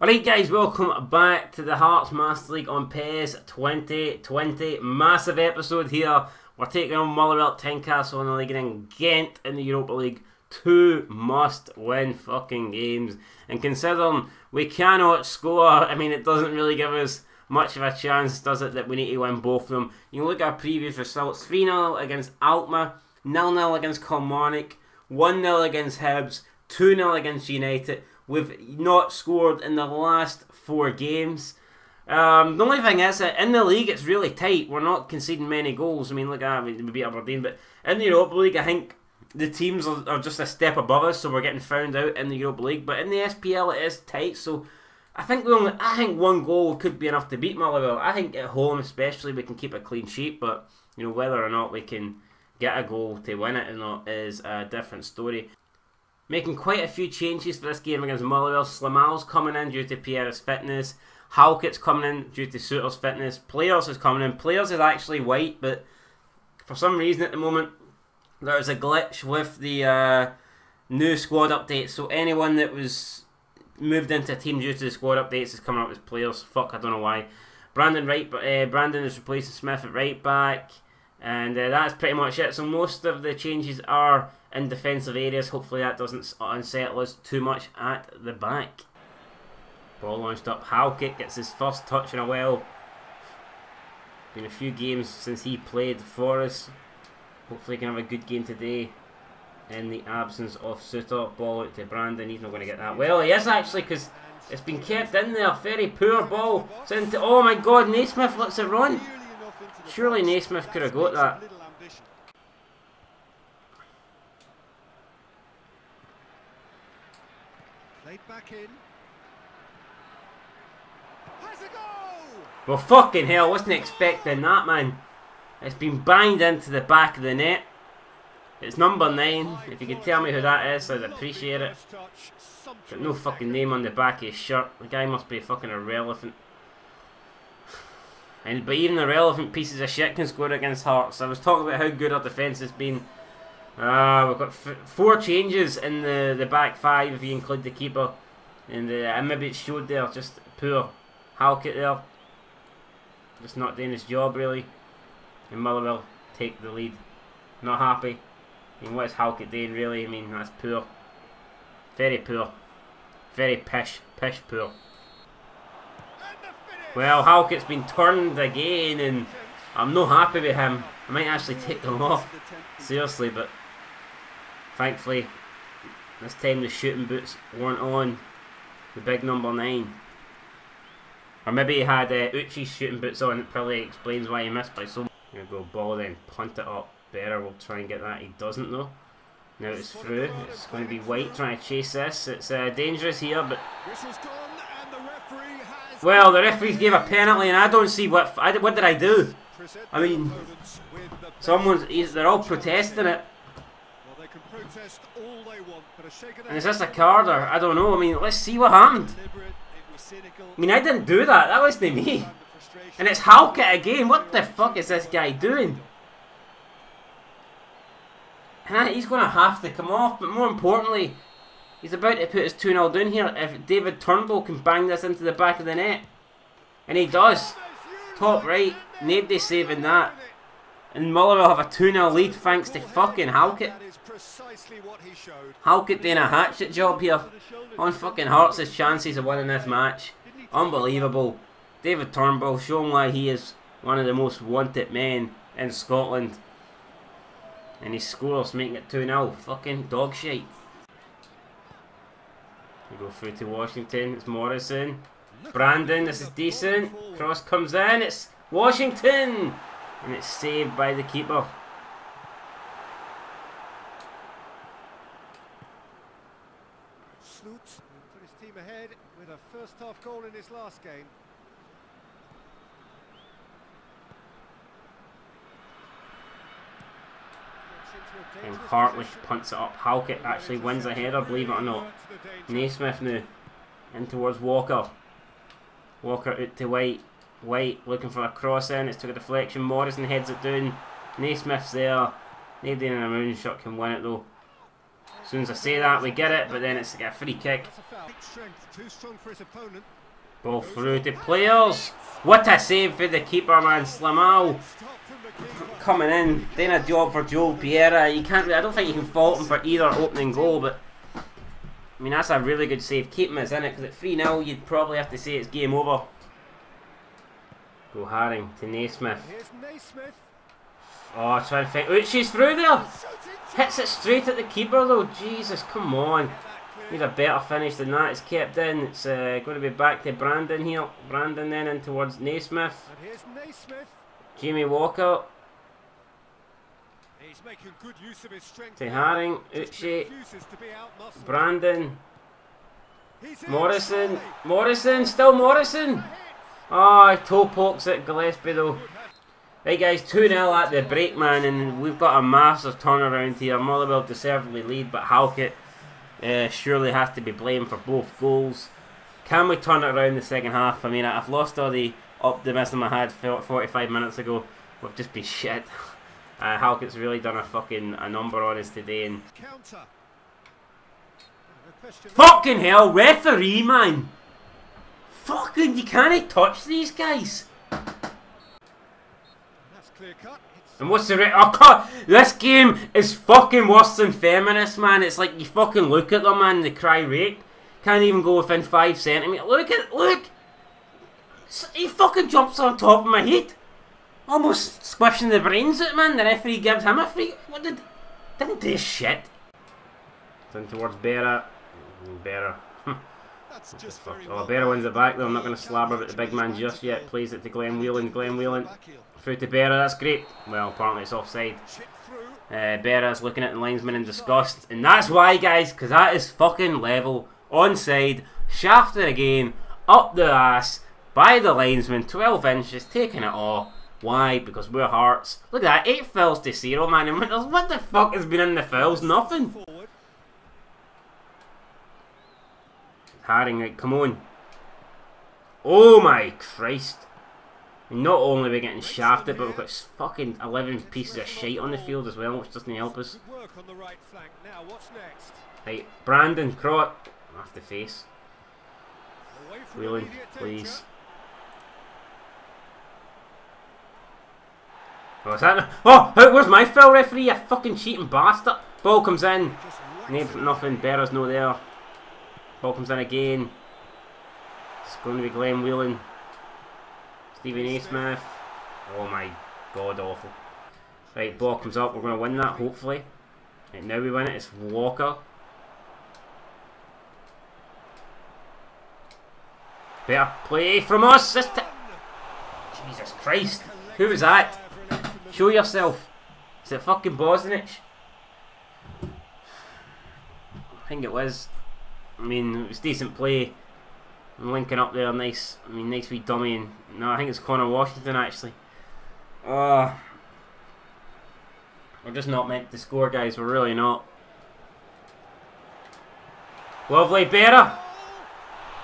Alright guys, welcome back to the Hearts Master League on PES 2020. Massive episode here. We're taking on Motherwell, Tynecastle in the league, and Ghent in the Europa League. Two must-win fucking games. And considering we cannot score, I mean, it doesn't really give us much of a chance, does it, that we need to win both of them. You can look at our previous results. 3-0 against Altma, 0-0 against Kilmarnock, 1-0 against Hibbs, 2-0 against United. We've not scored in the last four games. The only thing is that in the league it's really tight. We're not conceding many goals. I mean, look at that, we beat Aberdeen, but in the Europa League I think the teams are just a step above us, so we're getting found out in the Europa League. But in the SPL it is tight, so I think one goal could be enough to beat Motherwell. I think at home especially we can keep a clean sheet, but you know, whether or not we can get a goal to win it or not is a different story. Making quite a few changes for this game against Motherwell. Zlámal's coming in due to Pereira's fitness. Halkett's coming in due to Souttar's fitness. Players is coming in. Players is actually white, but for some reason at the moment there is a glitch with the new squad update. So anyone that was moved into a team due to the squad updates is coming up as players. Fuck, I don't know why. Brandon is replacing Smith at right back. And that's pretty much it. So most of the changes are in defensive areas. Hopefully that doesn't unsettle us too much at the back. Ball launched up. Halkett gets his first touch in a while. Been a few games since he played for us. Hopefully he can have a good game today in the absence of Souttar. Ball out to Brandon. He's not going to get that. Well, he is actually, because it's been kept in there. Very poor ball. Oh my god, Naismith lets it run. Surely Naismith could have got that. Laid back in. Has a goal! Well, fucking hell, wasn't expecting that, man. It's been banged into the back of the net. It's number 9. If you could tell me who that is, I'd appreciate it. Got no fucking name on the back of his shirt. The guy must be fucking irrelevant. But even the relevant pieces of shit can score against Hearts. I was talking about how good our defence has been. We've got four changes in the back five if you include the keeper. And maybe it showed there, just poor Halkett there. Just not doing his job really. And Motherwell take the lead. Not happy. I mean, what is Halkett doing really? I mean, that's poor. Very poor. Very pish poor. Well, Halkett's been turned again, and I'm not happy with him. I might actually take them off, seriously, but thankfully, this time the shooting boots weren't on the big number 9. Or maybe he had Uche's shooting boots on. It probably explains why he missed by so much. There we go, ball then, punt it up. Better, we'll try and get that. He doesn't though. Now it's through. It's going to be White trying to chase this. It's dangerous here, but... Well, the referees gave a penalty, and I don't see what did I do? I mean, they're all protesting it. And is this a card, or I don't know? I mean, let's see what happened. I mean, I didn't do that. That wasn't me. And it's Halkett again. What the fuck is this guy doing? And he's going to have to come off, but more importantly, he's about to put his 2-0 down here if David Turnbull can bang this into the back of the net. And he does. Top right, nobody saving that. And Motherwell have a 2-0 lead thanks to fucking Halkett. Halkett doing a hatchet job here on fucking Hearts' chances of winning this match. Unbelievable. David Turnbull showing why he is one of the most wanted men in Scotland. And he scores, making it 2-0. Fucking dog shite. We go through to Washington, it's Morrison. Brandon, this is decent. Cross comes in, it's Washington! And it's saved by the keeper. Sloot put his team ahead with a first half goal in his last game. And Hartwick punts it up. Halkett actually wins a header, believe it or not. Naismith now. In towards Walker. Walker out to White. White looking for a cross in. It's took a deflection. Morrison heads it down. Naismith's there. Nadine and a moonshot can win it though. As soon as I say that, we get it, but then it's like a free kick. Ball through to players. What a save for the keeper, man. Zlámal coming in, doing a job for Joel Pereira. You can't. I don't think you can fault him for either opening goal, but I mean that's a really good save. Keeping us in it, because at 3-0 you'd probably have to say it's game over. Go Haring to Naismith. Oh, trying to think. Uche's through there. Hits it straight at the keeper though. Jesus, come on. Need a better finish than that. It's kept in. It's going to be back to Brandon here. Brandon then in towards Naismith. And here's Naismith. Jamie Walker. He's making good use of his strength. To Haring, Uche, Brandon, Morrison, still Morrison. Oh, toe pokes at Gillespie though. Right guys, 2-0 at the break, man, and we've got a massive turnaround here. Motherwell deservedly lead, but Halkett surely has to be blamed for both goals. Can we turn it around the second half? I mean, I've lost all the optimism I had 45 minutes ago. We've just been shit. Halkett's really done a number on us today. And fucking hell, referee, man! Fucking, you can't touch these guys. And what's the rate? Oh, God! This game is fucking worse than feminist, man. It's like you fucking look at them, man. They cry rape. Can't even go within 5 centimeters. Look at look. He fucking jumps on top of my head, almost squishing the brains out, man. The referee gives him a free. What didn't do shit. Turn towards Berra. Berra. Oh, Berra wins it back though. I'm not going to slabber about the big man just yet. Plays it to Glenn Whelan. Glenn Whelan through to Berra. That's great. Well, apparently it's offside. Berra's looking at the linesman in disgust, and that's why, guys, because that is fucking level, onside, shafted again, up the ass by the linesman. 12 inches, taking it all. Why? Because we're Hearts. Look at that, 8 fouls to 0, man. And what the fuck has been in the fouls? Nothing. Haring, right, come on. Oh my Christ. Not only are we getting shafted, but we've got fucking 11 pieces of shite on the field as well, which doesn't help us. Right, Brandon, Crot. Off the face. Whelan, please. Oh, is that? Oh, where's my foul, referee? You fucking cheating bastard. Ball comes in. Nothing, Berra's no there. Ball comes in again. It's going to be Glenn Whelan. Steven A. Smith. Oh my God, awful. Right, ball comes up. We're going to win that, hopefully. Right, now we win it. It's Walker. Better play from us. Jesus Christ. Who was that? Show yourself. Is it fucking Bosnich? I think it was. I mean, it was decent play. I'm linking up there, nice. I mean, nice wee dummy. And no, I think it's Connor Washington actually. We're just not meant to score, guys. We're really not. Lovely, Berra.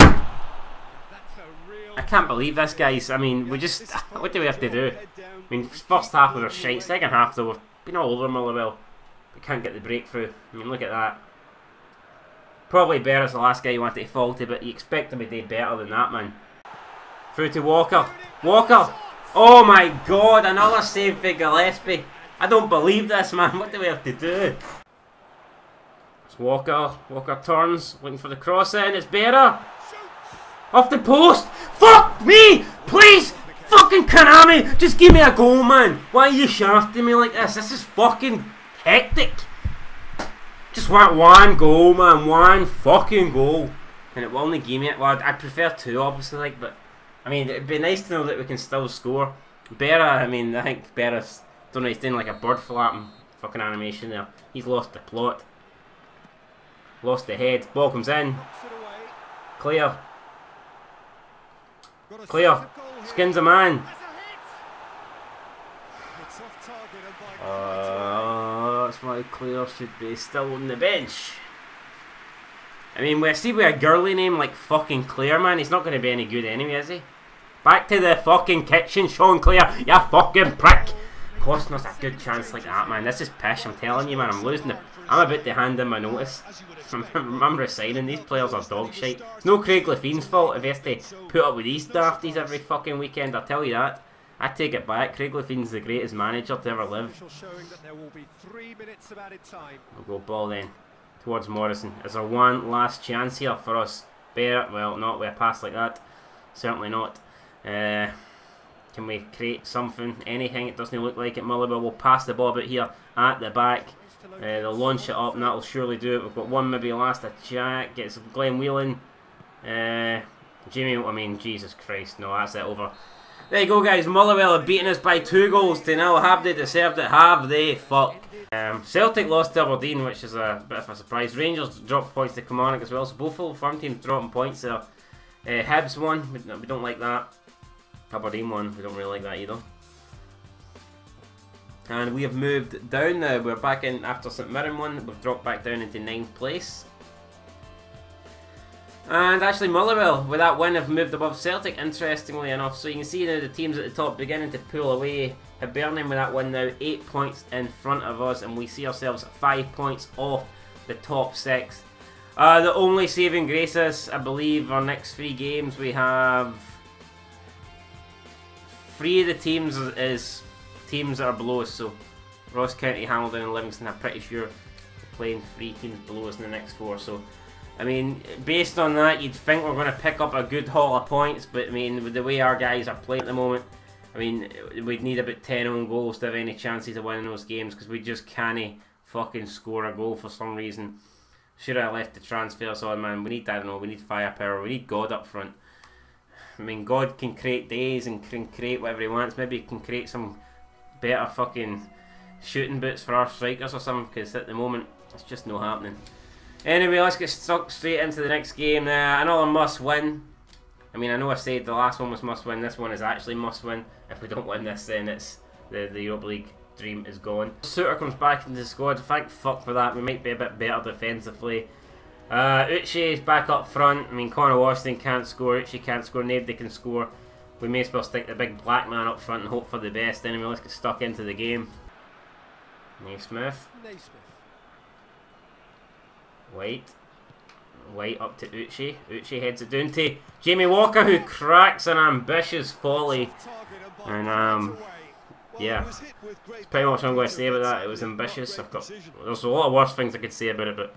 I can't believe this, guys. I mean, we just. What do we have to do? I mean, first half we were shite. Second half though, we've been all over Motherwell. We can't get the breakthrough. I mean, look at that. Probably Berra's the last guy you want to fall to, but you expect him to do better than that, man. Through to Walker. Walker! Oh my God, another save for Gillespie. I don't believe this, man. What do we have to do? It's Walker. Walker turns, looking for the cross in. It's Berra. Off the post. Fuck me! Please! Fucking Konami! Just give me a goal, man. Why are you shafting me like this? This is fucking hectic. Just want one goal, man, one fucking goal, and it will only give me it. Well, I'd prefer two, obviously, like, but I mean, it'd be nice to know that we can still score. Berra, I mean, I think Berra's, don't know, he's doing like a bird flapping fucking animation there. He's lost the plot, lost the head. Ball comes in, clear, clear, skins a man. That's why Claire should be still on the bench. I mean, we see with a girly name like fucking Claire, man, he's not going to be any good anyway, is he? Back to the fucking kitchen, Sean Clare, you fucking prick. costing us a good chance like that, man. This is pish, I'm telling you, man. I'm losing the... I'm about to hand in my notice. I'm resigning. These players are dog shite. It's no Craig Lefine's fault if he has to put up with these dafties every fucking weekend, I'll tell you that. I take it back. Craig Lefine's the greatest manager to ever live. We'll go ball then towards Morrison. Is there one last chance here for us? Bear, well, not with a pass like that. Certainly not. Can we create something? Anything? It doesn't look like it. Motherwell will pass the ball out here at the back. They'll launch it up and that'll surely do it. We've got one maybe last attack. Gets Glenn Whelan. Jamie, I mean, Jesus Christ. No, that's it. Over. There you go, guys. Motherwell have beaten us by 2 goals to 0. Have they deserved it? Have they? Fuck. Celtic lost to Aberdeen, which is a bit of a surprise. Rangers dropped points to Kilmarnock as well. So both full farm teams dropping points there. Hibbs won. We don't like that. Aberdeen won. We don't really like that either. And we have moved down now. We're back in after St Mirren won. We've dropped back down into 9th place. And actually Motherwell, with that win, have moved above Celtic, interestingly enough. So you can see now the teams at the top beginning to pull away. Hibernian with that win now, 8 points in front of us. And we see ourselves 5 points off the top 6. The only saving grace is, I believe, our next 3 games. We have... 3 of the teams is teams that are below us. So Ross County, Hamilton and Livingston, I'm pretty sure, we're playing 3 teams below us in the next 4. So... I mean, based on that, you'd think we're going to pick up a good haul of points, but I mean, with the way our guys are playing at the moment, I mean, we'd need about 10 own goals to have any chances of winning those games, because we just can't fucking score a goal for some reason. Should I have left the transfers on, man? We need, I don't know, we need firepower, we need God up front. I mean, God can create days and can create whatever he wants. Maybe he can create some better fucking shooting boots for our strikers or something, because at the moment, it's just not happening. Anyway, let's get stuck straight into the next game now. Another must win. I mean, I know I said the last one was must win. This one is actually must win. If we don't win this, then it's the Europa League dream is gone. Souttar comes back into the squad. Thank fuck for that. We might be a bit better defensively. Uche is back up front. I mean, Connor Washington can't score. Uche can't score. Nobody can score. We may as well stick the big black man up front and hope for the best. Anyway, let's get stuck into the game. Naismith. White up to Uche. Uche heads it down to Jamie Walker, who cracks an ambitious volley. And, yeah. That's pretty much what I'm going to say about that. It was ambitious. There's a lot of worse things I could say about it, but...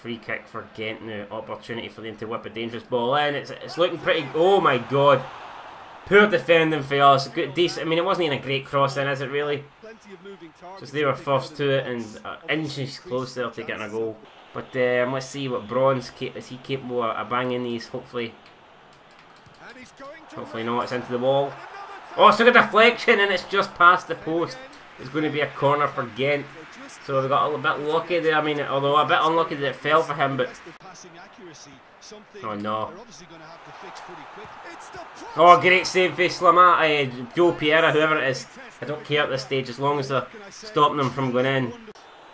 Free kick for Ghent now. Opportunity for them to whip a dangerous ball in. It's looking pretty... Oh, my God. Poor defending for us. Good, decent. I mean, it wasn't even a great cross in, is it, really? Just they were first to it and inches closer to getting a goal. But let's see what Braun's capable of banging these. Hopefully not. It's into the wall. Oh, it's took a deflection and it's just past the post. It's going to be a corner for Ghent. So we got a little bit lucky there. I mean, although a bit unlucky that it fell for him, but... Oh no. Oh, great save by Zlámal. Joel Pereira, whoever it is. I don't care at this stage as long as they're stopping them from going in.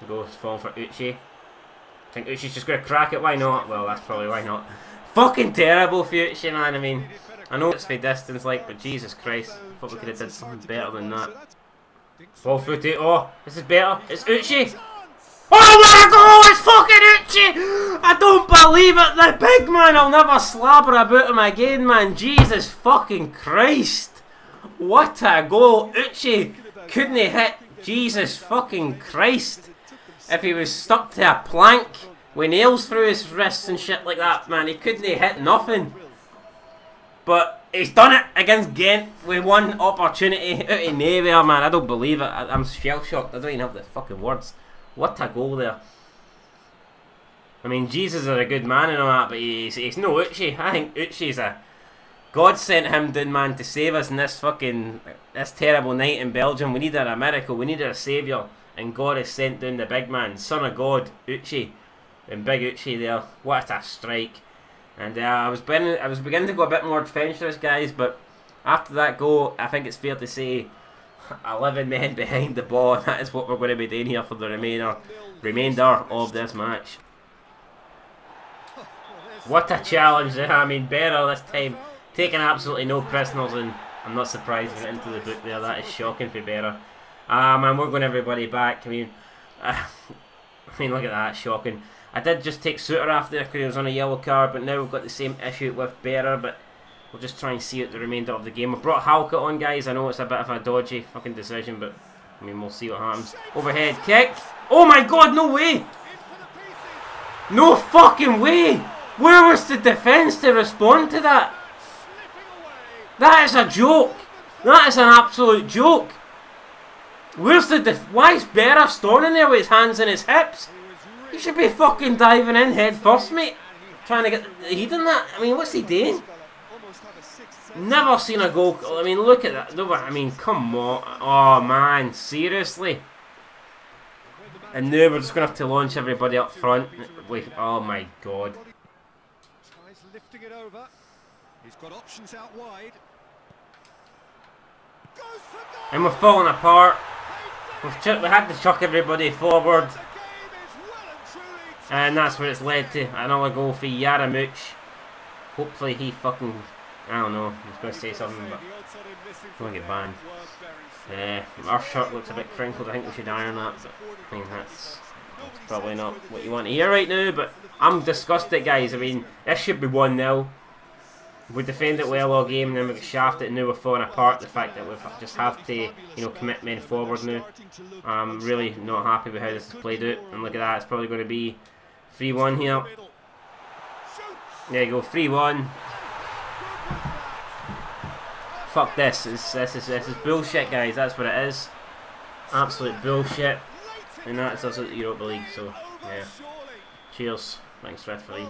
Goes fall for Uche. I think Uche's just going to crack it. Why not? Well, that's probably why not. Fucking terrible for Uche, man. I mean, I know it's for distance like, but Jesus Christ. I thought we could have done something better than that. Ball through to... Oh, this is better. It's Uche. Oh, what a goal! It's fucking Uche! I don't believe it. The big man will never slabber about him again, man. Jesus fucking Christ. What a goal. Uche couldn't have hit. Jesus fucking Christ. If he was stuck to a plank with nails through his wrists and shit like that, man, he couldn't have hit nothing. But... he's done it against Ghent with one opportunity out of nowhere, man. I don't believe it. I'm shell shocked. I don't even have the fucking words. What a goal there. I mean, Jesus is a good man and all that, but he's no Uche. I think Uche's a... God sent him down, man, to save us in this fucking... this terrible night in Belgium. We needed a miracle. We needed a saviour. And God has sent down the big man. Son of God, Uche. And big Uche there. What a strike. And I was beginning to go a bit more adventurous, guys, but after that goal, I think it's fair to say 11 men behind the ball, and that is what we're going to be doing here for the remainder of this match. What a challenge there. I mean, better this time, taking absolutely no prisoners and I'm not surprised he went into the book there. That is shocking for Pereira. And we're going everybody back. I mean, look at that, shocking. I did just take Souttar after because he was on a yellow card, but now we've got the same issue with Pereira. But we'll just try and see it the remainder of the game. We've brought Halkett on, guys. I know it's a bit of a dodgy fucking decision, but I mean, we'll see what happens. Overhead kick. Oh my god, no way! No fucking way! Where was the defence to respond to that? That is a joke. That is an absolute joke. Where's the why is Berra standing there with his hands in his hips? He should be fucking diving in head first, mate. Trying to get the heat in that. I mean, what's he doing? Never seen a goal. I mean, look at that. I mean, come on. Oh man, seriously. And now we're just going to have to launch everybody up front. Oh my god. Tries lifting it over. He's got options out wide. And we're falling apart. We had to chuck everybody forward. And that's where it's led to. Another goal for Yaramouch. Hopefully he fucking... I don't know. I was going to say something, but I'm going to get banned. Our shirt looks a bit crinkled. I think we should iron that. But, I mean, that's probably not what you want to hear right now. But I'm disgusted, guys. I mean, this should be 1-0. We defend it well all game, and then we get shafted, and now we're falling apart. The fact that we just have to, commit men forward now. I'm really not happy with how this has played out. And look at that, it's probably going to be 3-1 here. There you go, 3-1. Fuck this! This is bullshit, guys. That's what it is. Absolute bullshit. And that's also the Europa League. So yeah. Cheers. Thanks, referee.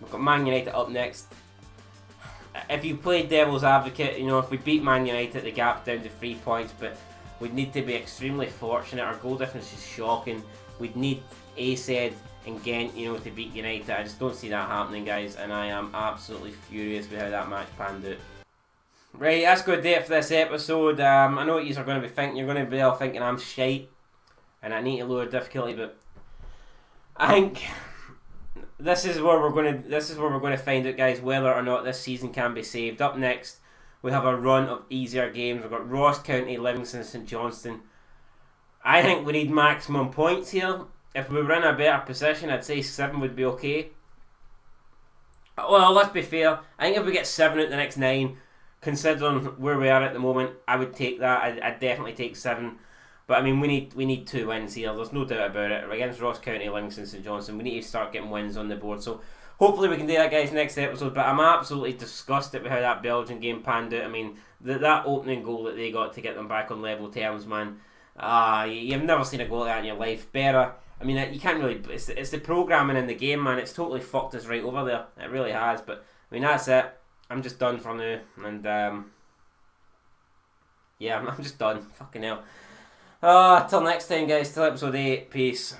We've got Man United up next. If you play devil's advocate, if we beat Man United, the gap down to 3 points, but we'd need to be extremely fortunate. Our goal difference is shocking. We'd need AZ and Ghent, to beat United. I just don't see that happening, guys, and I am absolutely furious with how that match panned out. Right, that's going to do it for this episode. I know what you are going to be thinking. You're going to be all thinking I'm shite and I need to lower difficulty, but I think... This is where we're going to find out, guys, whether or not this season can be saved. Up next, we have a run of easier games. We've got Ross County, Livingston, St Johnston. I think we need maximum points here. If we were in a better position, I'd say 7 would be okay. Well, let's be fair. I think if we get 7 out of the next 9, considering where we are at the moment, I would take that. I'd definitely take 7. But I mean, we need 2 wins here. There's no doubt about it. Against Ross County, Livingston, St Johnson, we need to start getting wins on the board. So hopefully we can do that, guys, next episode. But I'm absolutely disgusted with how that Belgian game panned out. I mean, that opening goal that they got to get them back on level terms, man. You've never seen a goal like that in your life. Berra, I mean, you can't really. It's the programming in the game, man. It's totally fucked us right over there. It really has. But I mean, that's it. I'm just done for now, and yeah, I'm just done. Fucking hell. Till next time, guys, till episode 8, peace.